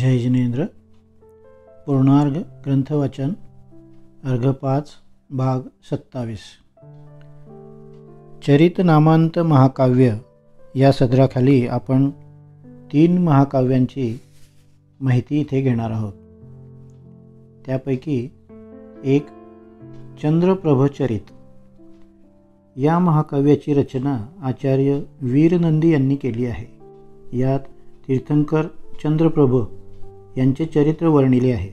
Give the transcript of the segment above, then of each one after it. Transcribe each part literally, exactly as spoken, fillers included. जय जिनेन्द्र। पूर्णार्घ ग्रंथवचन अर्घ पाच भाग सत्तावीस। चरित नामांत महाकाव्य या सदराखाली आपण तीन महाकाव्यांची माहिती इथे घेणार आहोत। त्यापैकी एक चंद्रप्रभ चरित या महाकाव्याची रचना आचार्य वीरनंदी यांनी केली आहे। यात तीर्थंकर चंद्रप्रभ यांचे चरित्र वर्णिले आहे।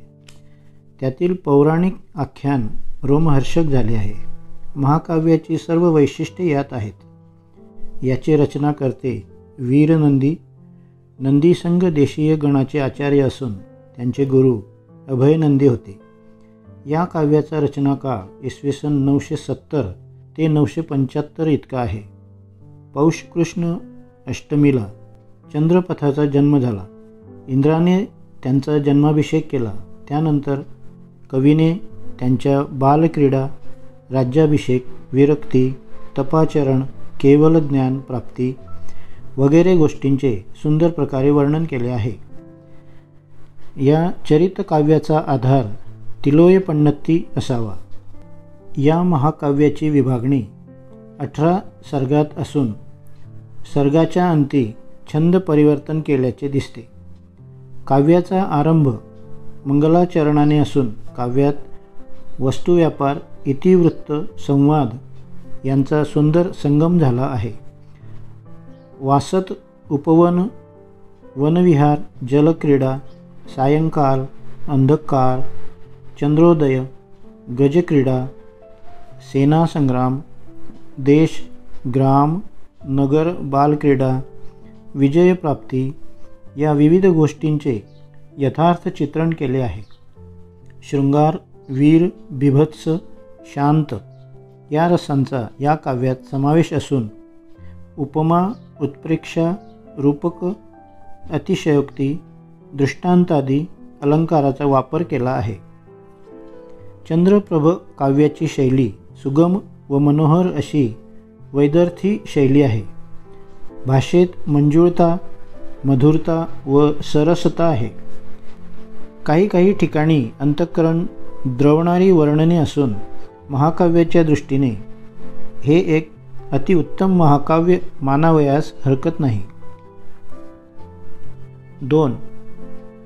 त्यातील पौराणिक आख्यान रोमहर्षक झाले आहे। महाकाव्याची सर्व वैशिष्ट्ये यात आहेत। याचे रचना करते वीरनंदी नंदीसंघ देशीय गणाचे आचार्य असून त्यांचे गुरु अभयनंदी होते। या काव्याचा रचनाकाळ इसवी सन नऊशे सत्तर ते नऊशे पंच्याहत्तर इतका आहे। पौष कृष्ण अष्टमीला चंद्रपथाचा जन्म झाला। इंद्राने त्यांचा जन्माभिषेक केला। त्यानंतर कवीने त्यांच्या बालक्रीडा, राज्याभिषेक, विरक्ती, तपाचरण, केवल ज्ञान प्राप्ती वगैरे गोष्टींचे सुंदर प्रकारे वर्णन केले आहे। या चरित काव्याचा आधार तिलोय पन्नत्ती असावा। या महाकाव्याची विभागणी अठरा सर्गात असून सर्गाच्या अंती छंद परिवर्तन केल्याचे दिसते। काव्याचा आरंभ मंगलाचरणाने असून काव्यात वस्तुव्यापार, इतिवृत्त, संवाद यांचा सुंदर संगम झाला आहे। वासत, उपवन, वनविहार, जलक्रीडा, सायंकाल, अंधकार, चंद्रोदय, गजक्रीडा, सेना संग्राम, देश, ग्राम, नगर, बालक्रीडा, विजयप्राप्ती या विविध गोष्टींचे यथार्थ चित्रण केले आहे। शृंगार, वीर, बिभत्स, शांत या रसांचा या काव्यात समावेश असून उपमा, उत्प्रेक्षा, रूपक, अतिशयोक्ती, दृष्टांतादी अलंकाराचा वापर केला आहे। चंद्रप्रभ काव्याची शैली सुगम व मनोहर अशी वैदर्थी शैली आहे। भाषेत मंजुळता, मधुरता व सरसता आहे। काही काही ठिकाणी अंतःकरण द्रवणारी वर्णने असून महाकाव्याच्या दृष्टीने हे एक अतिउत्तम महाकाव्य मानावयास हरकत नाही। दोन.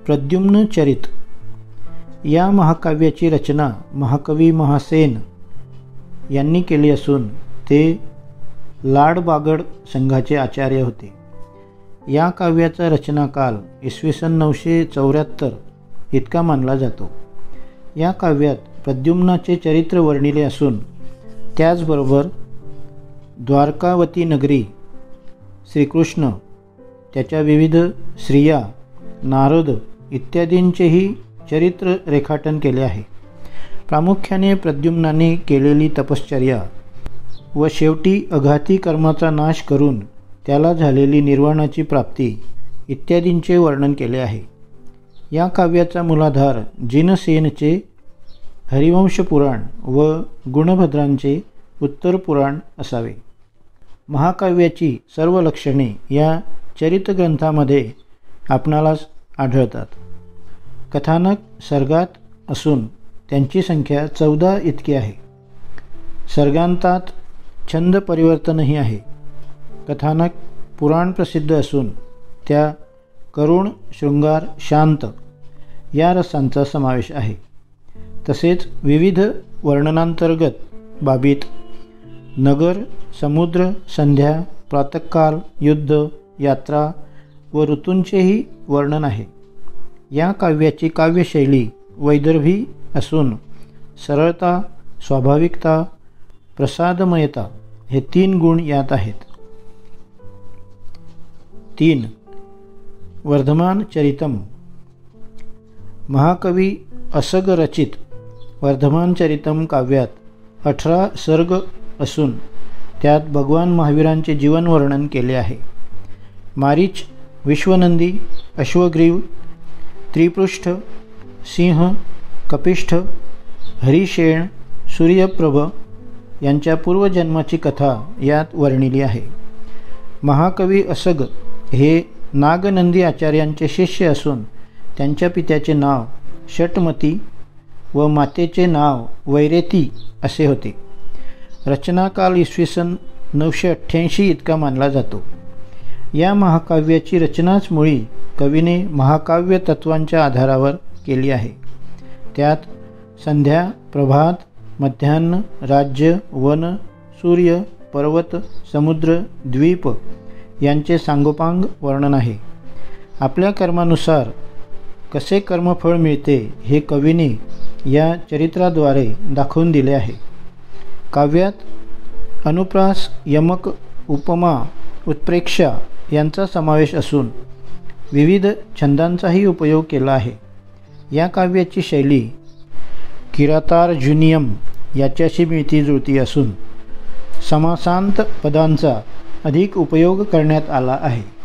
प्रद्युम्न चरित या महाकाव्याची रचना महाकवी महासेन यांनी केली असून ते लाड़बागड़ संघाचे आचार्य होते। या काव्याचा रचनाकाल इसवी सन नऊशे चौऱ्याहत्तर इतका मानला जातो। या काव्यात प्रद्युम्नाचे चरित्र वर्णिले असून त्याचबरोबर द्वारकावती नगरी, श्रीकृष्ण, त्याच्या विविध स्त्रिया, नारद इत्यादींचेही चरित्र रेखाटन केले आहे। प्रामुख्याने प्रद्युम्नाने केलेली तपश्चर्या व शेवटी अघाती कर्माचा नाश करून त्याला झालेली निर्वाणाची प्राप्ती इत्यादींचे वर्णन केले आहे। या काव्याचा मूलाधार जिनसेनचे हरिवंश पुराण व गुणभद्रांचे उत्तर पुराण असावे। महाकाव्याची सर्व लक्षणे या चरितग्रंथामध्ये आपणाला आढळतात। कथानक सर्गात असून त्यांची संख्या चौदा इतकी आहे। सर्गांतात छंद परिवर्तनही आहे। कथानक पुराणप्रसिद्ध असून त्या करुण, शृंगार, शांत या रसांचा समावेश आहे। तसेच विविध वर्णनांतर्गत बाबीत नगर, समुद्र, संध्या, प्रातःकाल, युद्ध, यात्रा व ऋतूंचेही वर्णन आहे। या काव्याची काव्यशैली वैदर्भी असून सरळता, स्वाभाविकता, प्रसादमयता हे तीन गुण यात आहेत। तीन. वर्धमान चरितम महाकवी असग रचित वर्धमान चरितम काव्यात अठरा सर्ग असून त्यात भगवान महावीरांचे जीवन वर्णन केले आहे। मारीच, विश्वनंदी, अश्वग्रीव, त्रिपृष्ठ, सिंह, कपिष्ठ, हरिशेण, सूर्यप्रभ यांच्या पूर्वजन्माची कथा यात वर्णिली आहे। महाकवी असग हे नागनंदी आचार्यांचे शिष्य असून त्यांच्या पित्याचे नाव षटमती व मातेचे नाव वैरेती असे होते। रचनाकाल इसवी सन नऊशे अठ्ठ्याऐंशी इतका मानला जातो। या महाकाव्याची रचनाच मुळी कवीने महाकाव्य तत्वांच्या आधारावर केली आहे। त्यात संध्या, प्रभात, मध्यान्ह, राज्य, वन, सूर्य, पर्वत, समुद्र, द्वीप यांचे सांगोपांग वर्णन आहे। आपल्या कर्मानुसार कसे कर्मफळ मिळते हे कवीने या चरित्राद्वारे दाखवून दिले आहे। काव्यात अनुप्रास, यमक, उपमा, उत्प्रेक्षा यांचा समावेश असून विविध छंदांचाही उपयोग केला आहे। या काव्याची शैली किरातार्जुनियम याच्याशी मिळती जुळती असून समासांत पदांचा अधिक उपयोग करण्यात आला आहे।